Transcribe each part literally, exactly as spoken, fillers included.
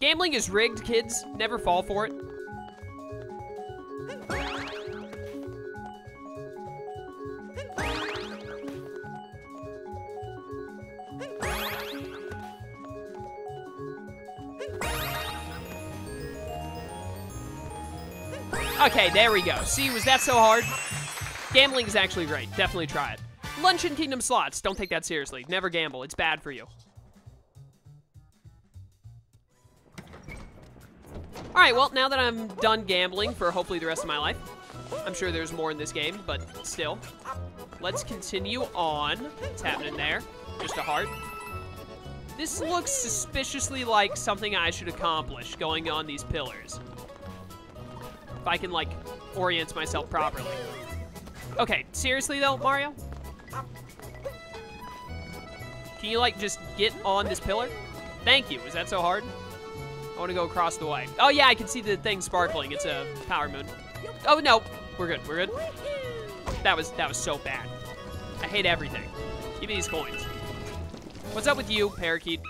Gambling is rigged, kids. Never fall for it. Okay, there we go. See, was that so hard? Gambling is actually great. Definitely try it. Luncheon Kingdom slots. Don't take that seriously. Never gamble. It's bad for you. All right, well, now that I'm done gambling for hopefully the rest of my life, I'm sure there's more in this game, but still. Let's continue on. What's happening there? Just a heart. This looks suspiciously like something I should accomplish going on these pillars. If I can, like, orient myself properly. Okay, seriously, though, Mario? Can you, like, just get on this pillar? Thank you. Is that so hard? I want to go across the way. Oh, yeah, I can see the thing sparkling. It's a power moon. Oh, no. We're good. We're good. That was that was so bad. I hate everything. Give me these coins. What's up with you, parakeet?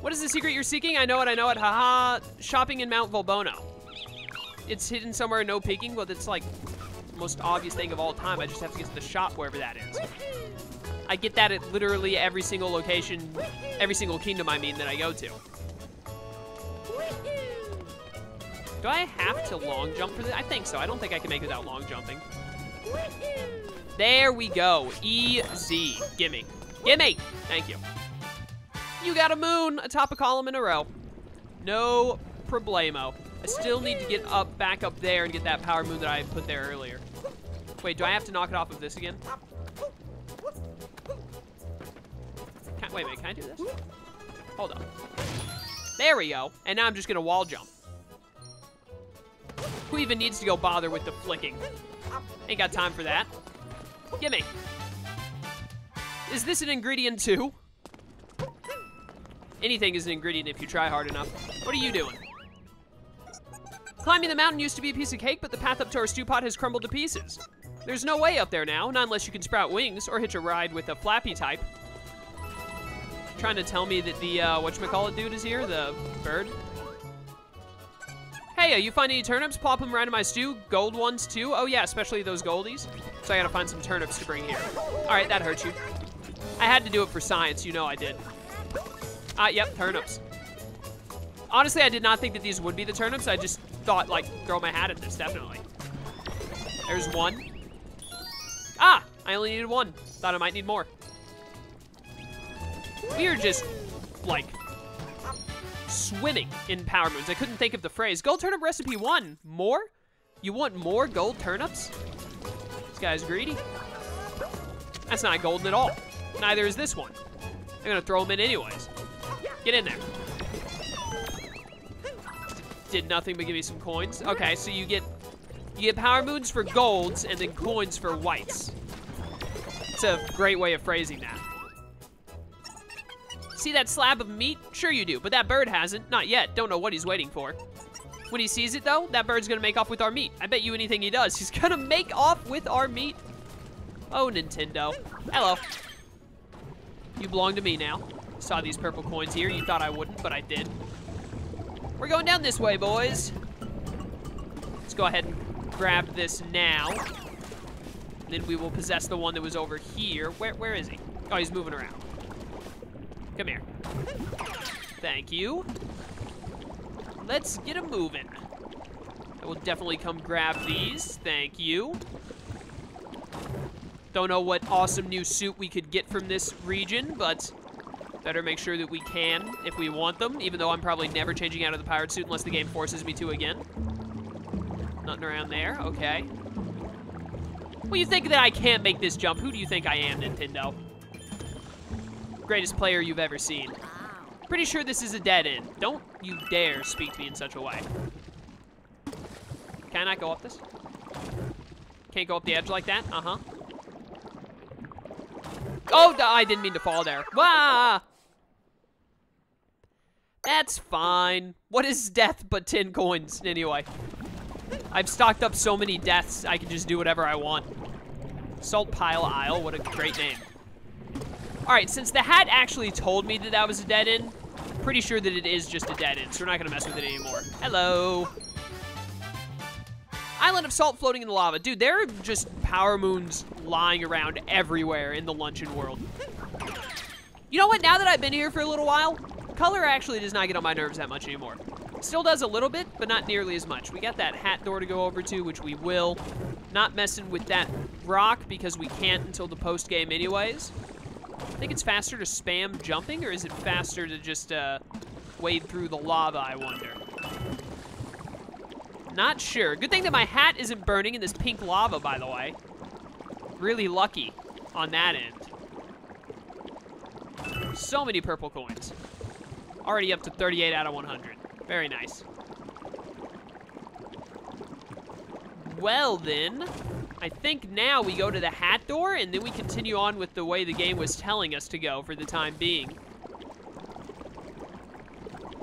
What is the secret you're seeking? I know it. I know it. Haha. Shopping in Mount Volbono. It's hidden somewhere, no peeking, but it's like the most obvious thing of all time. I just have to get to the shop wherever that is. I get that at literally every single location, every single kingdom, I mean, that I go to. Do I have to long jump for this? I think so. I don't think I can make it without long jumping. There we go. Easy. Gimme. Gimme! Thank you. You got a moon atop a column in a row. No problemo. I still need to get up back up there and get that power moon that I put there earlier. Wait, do I have to knock it off of this again? Can't, wait a minute. Can I do this? Hold on. There we go. And now I'm just going to wall jump. Who even needs to go bother with the flicking? Ain't got time for that. Gimme. Is this an ingredient too? Anything is an ingredient if you try hard enough. What are you doing? Climbing the mountain used to be a piece of cake, but the path up to our stew pot has crumbled to pieces. There's no way up there now, not unless you can sprout wings or hitch a ride with a flappy type. Trying to tell me that the, uh, whatchamacallit dude is here? The bird? Hey, are you finding any turnips? Plop them around in my stew. Gold ones, too. Oh, yeah, especially those goldies. So I gotta find some turnips to bring here. All right, that hurt you. I had to do it for science. You know I did. Ah, uh, yep, turnips. Honestly, I did not think that these would be the turnips. I just thought, like, throw my hat at this, definitely. There's one. Ah, I only needed one. Thought I might need more. We are just, like... swimming in power moons. I couldn't think of the phrase. Gold turnip recipe one. More? You want more gold turnips? This guy's greedy. That's not golden at all. Neither is this one. I'm gonna throw them in anyways. Get in there. Did nothing but give me some coins. Okay, so you get you get power moons for golds and then coins for whites. It's a great way of phrasing that. See that slab of meat? Sure you do, but that bird hasn't. Not yet. Don't know what he's waiting for. When he sees it, though, that bird's going to make off with our meat. I bet you anything he does, he's going to make off with our meat. Oh, Nintendo. Hello. You belong to me now. Saw these purple coins here. You thought I wouldn't, but I did. We're going down this way, boys. Let's go ahead and grab this now. And then we will possess the one that was over here. Where, where is he? Oh, he's moving around. Come here. Thank you. Let's get them moving. I will definitely come grab these. Thank you. Don't know what awesome new suit we could get from this region, but better make sure that we can if we want them, even though I'm probably never changing out of the pirate suit unless the game forces me to again. Nothing around there. Okay. Well, you think that I can't make this jump. Who do you think I am, Nintendo? Greatest player you've ever seen. Pretty sure this is a dead end. Don't you dare speak to me in such a way. Can I go up this? Can't go up the edge like that? Uh-huh. Oh, I didn't mean to fall there. Wah! That's fine. What is death but ten coins? Anyway. I've stocked up so many deaths, I can just do whatever I want. Salt Pile Isle, what a great name. All right, since the hat actually told me that that was a dead end, pretty sure that it is just a dead end, so we're not gonna mess with it anymore. Hello. Island of salt floating in the lava. Dude, there are just power moons lying around everywhere in the luncheon world. You know what? Now that I've been here for a little while, color actually does not get on my nerves that much anymore. Still does a little bit, but not nearly as much. We got that hat door to go over to, which we will. Not messing with that rock because we can't until the post game anyways. I think it's faster to spam jumping, or is it faster to just uh, wade through the lava, I wonder? Not sure. Good thing that my hat isn't burning in this pink lava, by the way. Really lucky on that end. So many purple coins. Already up to thirty-eight out of one hundred. Very nice. Well then, I think now we go to the hat door and then we continue on with the way the game was telling us to go for the time being.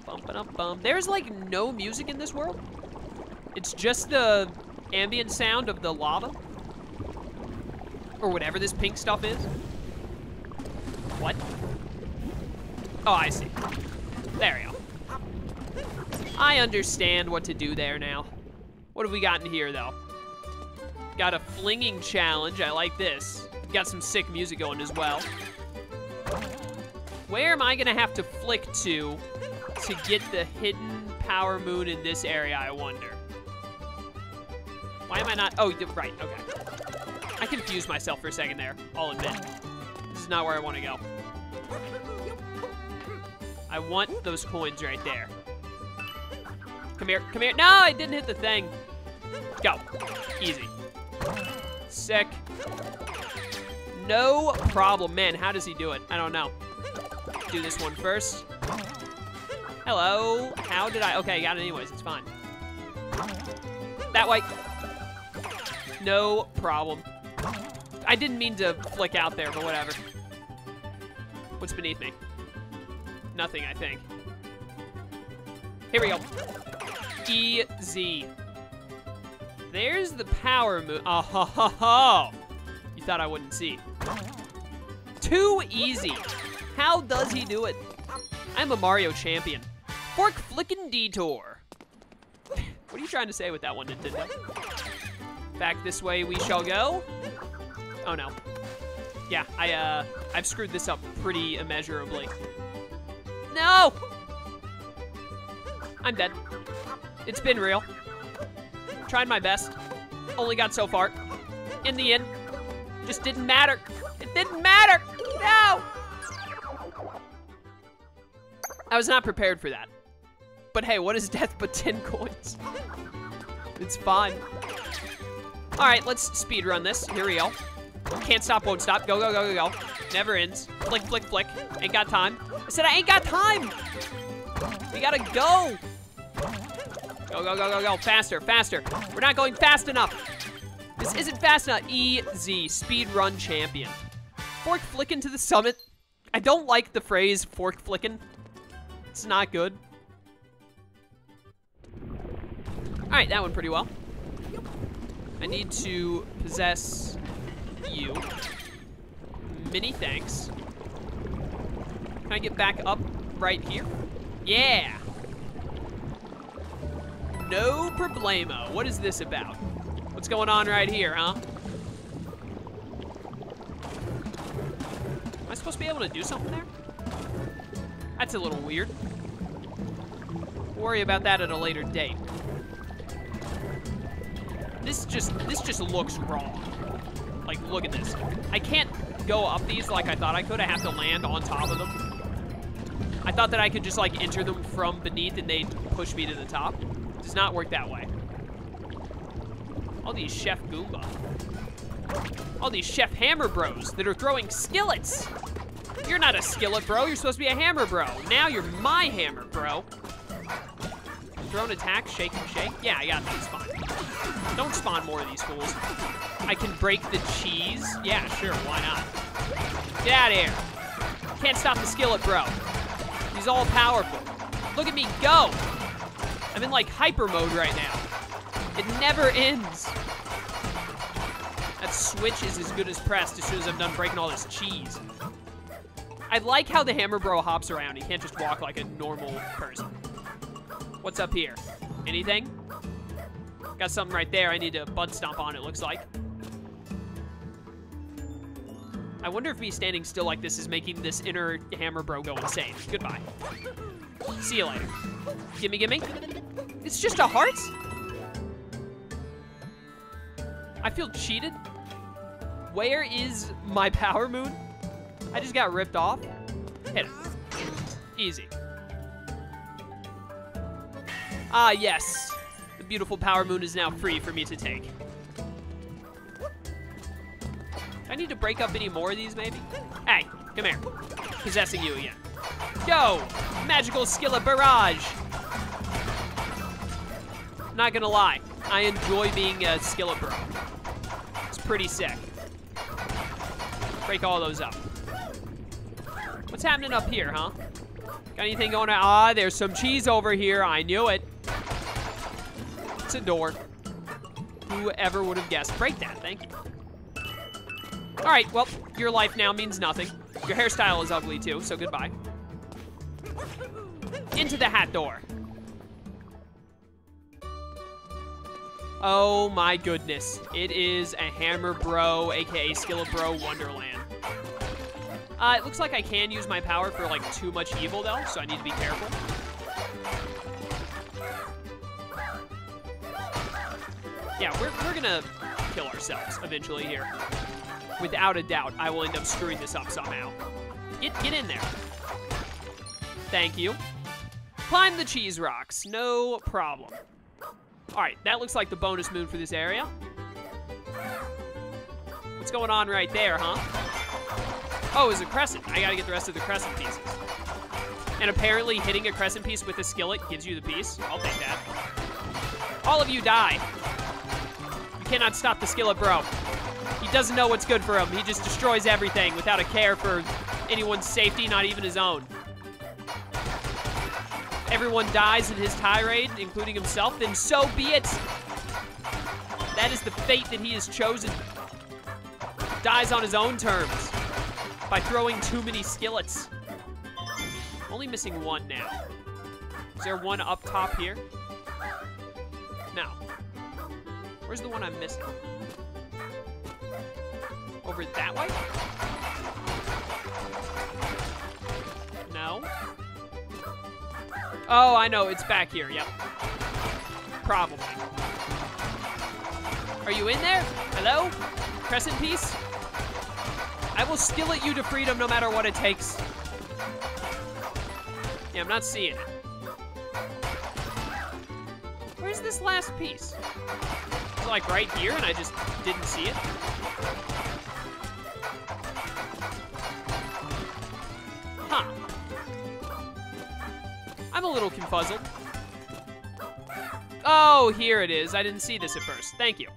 Bum, ba, dum, bum. There's like no music in this world. It's just the ambient sound of the lava. Or whatever this pink stuff is. What? Oh, I see. There we go. I understand what to do there now. What have we got in here, though? Got a flinging challenge. I like this. Got some sick music going as well. Where am I going to have to flick to to get the hidden power moon in this area, I wonder? Why am I not? Oh, right, okay. I confused myself for a second there, I'll admit. This is not where I want to go. I want those coins right there. Come here, come here. No, I didn't hit the thing. Go. Easy. Sick. No problem. Man, how does he do it? I don't know. Do this one first. Hello. How did I? Okay, I got it anyways. It's fine. That way. No problem. I didn't mean to flick out there, but whatever. What's beneath me? Nothing, I think. Here we go. Easy. There's the power moon. Oh, ho, ho, ho. You thought I wouldn't see. Too easy. How does he do it? I'm a Mario champion. Fork flickin' detour. What are you trying to say with that one, Nintendo? Back this way we shall go. Oh no. Yeah, I uh, I've screwed this up pretty immeasurably. No! I'm dead. It's been real. Tried my best. Only got so far. In the end, just didn't matter. It didn't matter! No! I was not prepared for that. But hey, what is death but ten coins? It's fine. All right, let's speedrun this. Here we go. Can't stop, won't stop. Go, go, go, go, go. Never ends. Flick, flick, flick. Ain't got time. I said I ain't got time! We gotta go! Go, go, go, go, go. Faster, faster. We're not going fast enough. This isn't fast enough. Easy. Speedrun champion. Fork flickin' to the summit. I don't like the phrase fork flickin'. It's not good. All right, that went pretty well. I need to possess you. Many thanks. Can I get back up right here? Yeah. No problemo. What is this about? What's going on right here, huh? Am I supposed to be able to do something there? That's a little weird. Worry about that at a later date. This just, this just looks wrong. Like, look at this. I can't go up these like I thought I could. I have to land on top of them. I thought that I could just, like, enter them from beneath and they'd push me to the top. It does not work that way. All these Chef Goomba. All these Chef Hammer Bros that are throwing skillets. You're not a skillet, bro. You're supposed to be a hammer, bro. Now you're my hammer, bro. Throw an attack, shake and shake. Yeah, I got that spawn. Don't spawn more of these fools. I can break the cheese. Yeah, sure, why not? Get out of here. Can't stop the skillet, bro. He's all powerful. Look at me go. I'm in like hyper mode right now. It never ends. That switch is as good as pressed as soon as I'm done breaking all this cheese. I like how the Hammer Bro hops around. He can't just walk like a normal person. What's up here? Anything? Got something right there I need to butt stomp on, it looks like. I wonder if me standing still like this is making this inner Hammer Bro go insane. Goodbye. See you later. Gimme, gimme. It's just a heart? I feel cheated. Where is my Power Moon? I just got ripped off. Hit him. Easy. Ah, yes. The beautiful Power Moon is now free for me to take. I need to break up any more of these, maybe? Hey, come here. Possessing you again. Go! Magical Skillet Barrage! Not gonna lie, I enjoy being a Skillet Bro. It's pretty sick. Break all those up. What's happening up here, huh? Got anything going on? Ah, there's some cheese over here. I knew it. It's a door. Whoever would have guessed. Break that, thank you. All right, well, your life now means nothing. Your hairstyle is ugly too, so goodbye. Into the hat door. Oh my goodness. It is a Hammer Bro, A K A Skillet Bro Wonderland. Uh, it looks like I can use my power for like too much evil though, so I need to be careful. Yeah, we're, we're gonna kill ourselves eventually here. Without a doubt, I will end up screwing this up somehow. Get, get in there. Thank you. Climb the cheese rocks, no problem. All right, that looks like the bonus moon for this area. What's going on right there, huh? Oh, it's a crescent. I gotta get the rest of the crescent pieces. And apparently hitting a crescent piece with a skillet gives you the piece. I'll take that. All of you die. You cannot stop the Skillet Bro. He doesn't know what's good for him. He just destroys everything without a care for anyone's safety, not even his own. Everyone dies in his tirade, including himself, then so be it. That is the fate that he has chosen. Dies on his own terms by throwing too many skillets. Only missing one now. Is there one up top here? No. Where's the one I'm missing? Over that way? No. Oh, I know. It's back here. Yep. Probably. Are you in there? Hello? Crescent piece? I will skillet you to freedom no matter what it takes. Yeah, I'm not seeing it. Where's this last piece? It's like right here and I just didn't see it. Huh. I'm a little confuzzled. Oh, here it is. I didn't see this at first. Thank you.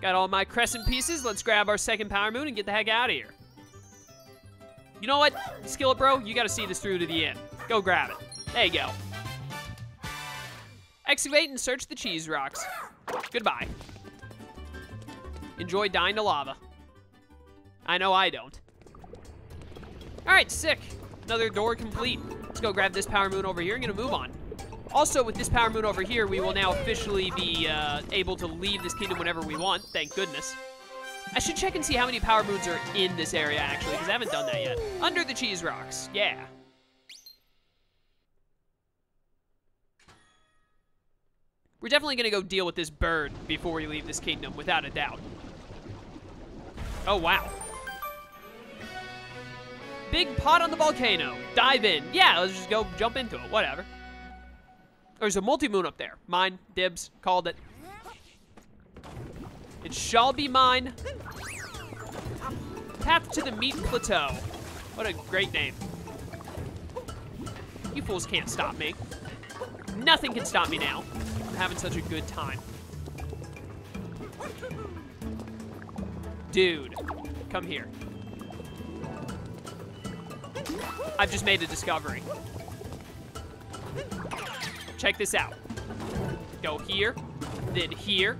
Got all my crescent pieces. Let's grab our second Power Moon and get the heck out of here. You know what, Skillet Bro? You got to see this through to the end. Go grab it. There you go. Excavate and search the cheese rocks. Goodbye. Enjoy dying to lava. I know I don't. All right, sick. Another door complete. Let's go grab this Power Moon over here. I'm gonna move on. Also, with this Power Moon over here, we will now officially be uh, able to leave this kingdom whenever we want. Thank goodness. I should check and see how many Power Moons are in this area, actually, because I haven't done that yet. Under the cheese rocks. Yeah. We're definitely gonna go deal with this bird before we leave this kingdom, without a doubt. Oh, wow. Big pot on the volcano. Dive in. Yeah, let's just go jump into it. Whatever. There's a multi-moon up there. Mine. Dibs. Called it. It shall be mine. Path to the Meat Plateau. What a great name. You fools can't stop me. Nothing can stop me now. I'm having such a good time. Dude. Come here. I've just made a discovery. Check this out. Go here, then here.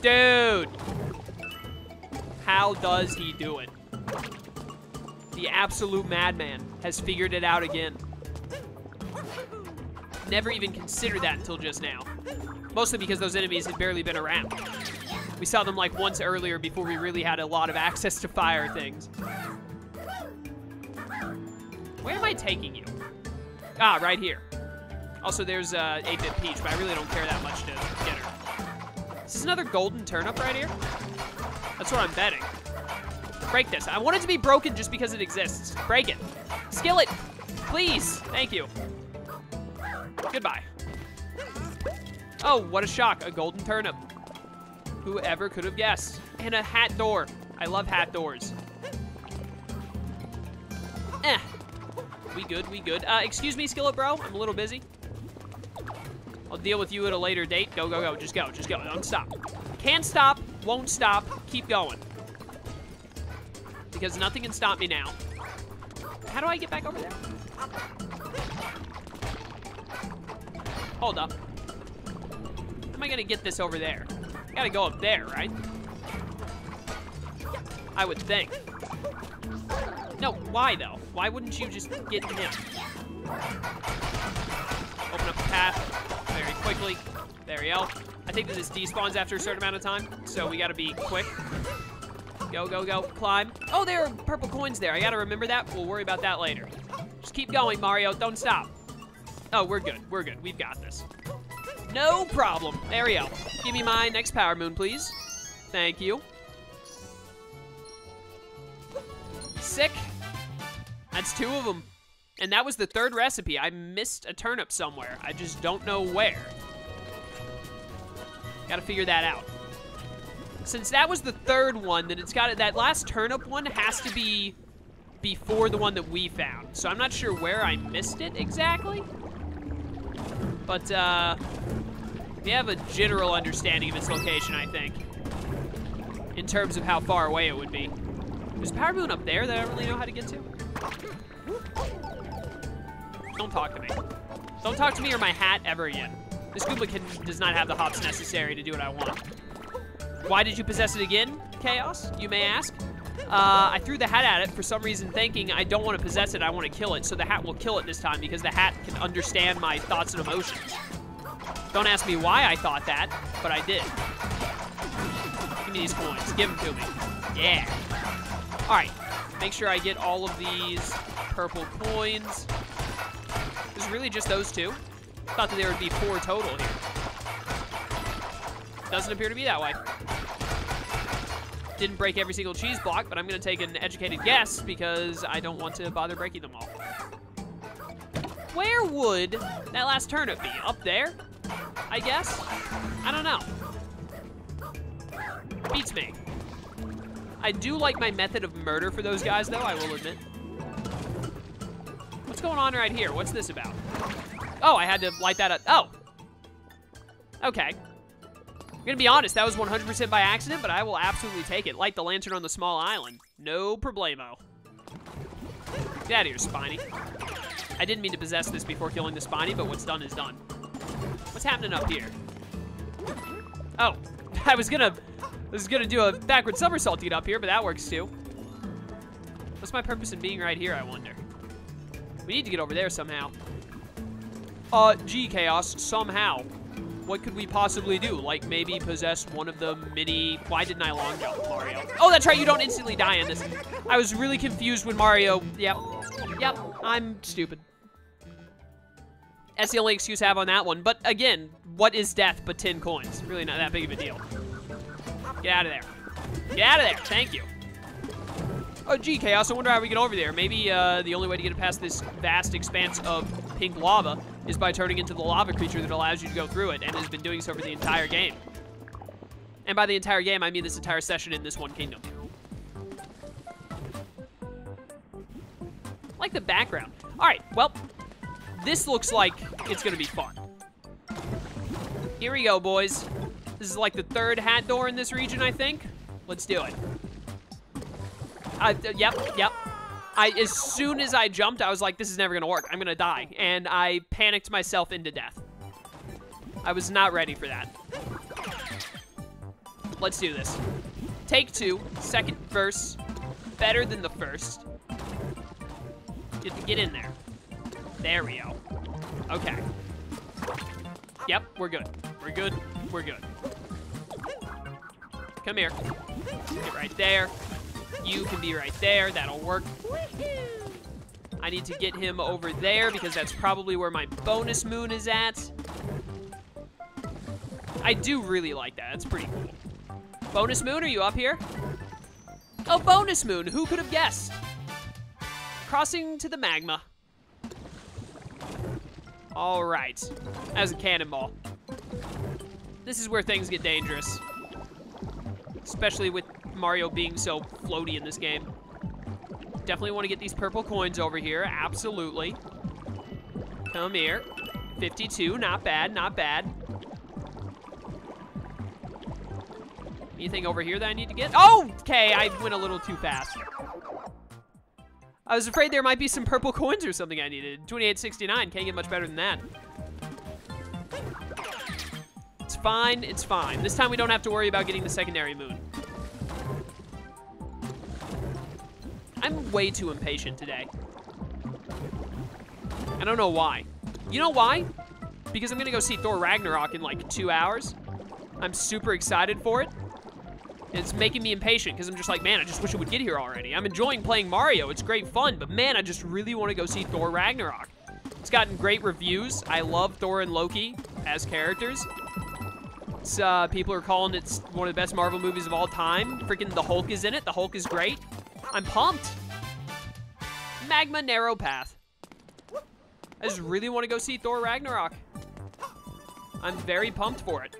Dude! How does he do it? the absolute madman, has figured it out again. Never even considered that until just now. Mostly because those enemies had barely been around. We saw them like once earlier before we really had a lot of access to fire things. Where am I taking you? Ah, right here. Also, there's uh, eight bit Peach, but I really don't care that much to get her. Is this another golden turnip right here? That's what I'm betting. Break this. I want it to be broken just because it exists. Break it. Skillet, please. Thank you. Goodbye. Oh, what a shock. A golden turnip. Whoever could have guessed. And a hat door. I love hat doors. Eh. We good, we good. Uh, excuse me, Skillet bro. I'm a little busy. I'll deal with you at a later date. Go, go, go. Just go, just go. Don't stop. Can't stop. Won't stop. Keep going. Because nothing can stop me now. How do I get back over there? Hold up. How am I gonna get this over there? I gotta go up there, right? I would think. No, why though? Why wouldn't you just get him? Open up the path very quickly. There we go. I think that this despawns after a certain amount of time, so we gotta be quick. Go, go, go. Climb. Oh, there are purple coins there. I gotta remember that. We'll worry about that later. Just keep going, Mario. Don't stop. Oh, we're good. We're good. We've got this. No problem. There we go. Give me my next Power Moon, please. Thank you. Sick. That's two of them. And that was the third recipe. I missed a turnip somewhere. I just don't know where. Gotta figure that out. Since that was the third one, then it's got it. That last turnip one has to be before the one that we found. So I'm not sure where I missed it exactly. But uh, we have a general understanding of its location, I think, in terms of how far away it would be. There's a Power Moon up there that I don't really know how to get to. Don't talk to me. Don't talk to me or my hat ever again. This Goomba can, does not have the hops necessary to do what I want. Why did you possess it again, Chaos? You may ask. Uh, I threw the hat at it for some reason thinking I don't want to possess it, I want to kill it, so the hat will kill it this time because the hat can understand my thoughts and emotions. Don't ask me why I thought that, but I did. Give me these coins. Give them to me. Yeah. All right. Make sure I get all of these purple coins. There's really just those two. Thought that there would be four total here. Doesn't appear to be that way. Didn't break every single cheese block, but I'm going to take an educated guess because I don't want to bother breaking them all. Where would that last turnip be? Up there, I guess? I don't know. Beats me. I do like my method of murder for those guys, though, I will admit. What's going on right here? What's this about? Oh, I had to light that up. Oh. Okay. I'm gonna be honest, that was one hundred percent by accident, but I will absolutely take it. Light the lantern on the small island. No problemo. Get out of here, Spiny. I didn't mean to possess this before killing the Spiny, but what's done is done. What's happening up here? Oh, I was gonna, I was gonna do a backward somersault to get up here, but that works too. What's my purpose in being right here, I wonder? We need to get over there somehow. Uh, gee, Chaos, somehow. What could we possibly do? Like, maybe possess one of the mini... Why didn't I long jump, Mario? Oh, that's right, you don't instantly die in this. I was really confused when Mario... Yep. Yep, I'm stupid. That's the only excuse I have on that one. But, again, what is death but tin coins? Really not that big of a deal. Get out of there. Get out of there. Thank you. Oh, gee, Chaos, I wonder how we get over there. Maybe uh, the only way to get past this vast expanse of pink lava is by turning into the lava creature that allows you to go through it and has been doing so for the entire game. And by the entire game, I mean this entire session in this one kingdom. I like the background. All right, well, this looks like it's gonna be fun. Here we go, boys. This is like the third hat door in this region, I think. Let's do it. Uh, yep, yep. I, as soon as I jumped, I was like, this is never gonna work. I'm gonna die. And I panicked myself into death. I was not ready for that. Let's do this. Take two, second verse, better than the first. Just get in there. There we go. Okay. Yep, we're good. We're good. We're good. Come here. Get right there. You can be right there. That'll work. I need to get him over there because that's probably where my bonus moon is at. I do really like that. That's pretty cool. Bonus moon, are you up here? Oh, bonus moon. Who could have guessed? Crossing to the magma. All right. That was a cannonball. This is where things get dangerous. Especially with Mario being so floaty in this game. Definitely want to get these purple coins over here. Absolutely. Come here. fifty-two. Not bad. Not bad. Anything over here that I need to get? Oh! Okay, I went a little too fast. I was afraid there might be some purple coins or something I needed. twenty-eight sixty-nine. Can't get much better than that. It's fine. It's fine. This time we don't have to worry about getting the secondary moon. I'm way too impatient today. I don't know why. You know why? Because I'm going to go see Thor Ragnarok in like two hours. I'm super excited for it. It's making me impatient because I'm just like, man, I just wish it would get here already. I'm enjoying playing Mario. It's great fun, but man, I just really want to go see Thor Ragnarok. It's gotten great reviews. I love Thor and Loki as characters. It's, uh, people are calling it one of the best Marvel movies of all time. Freaking the Hulk is in it. The Hulk is great. I'm pumped. Magma Narrow Path. I just really want to go see Thor Ragnarok. I'm very pumped for it.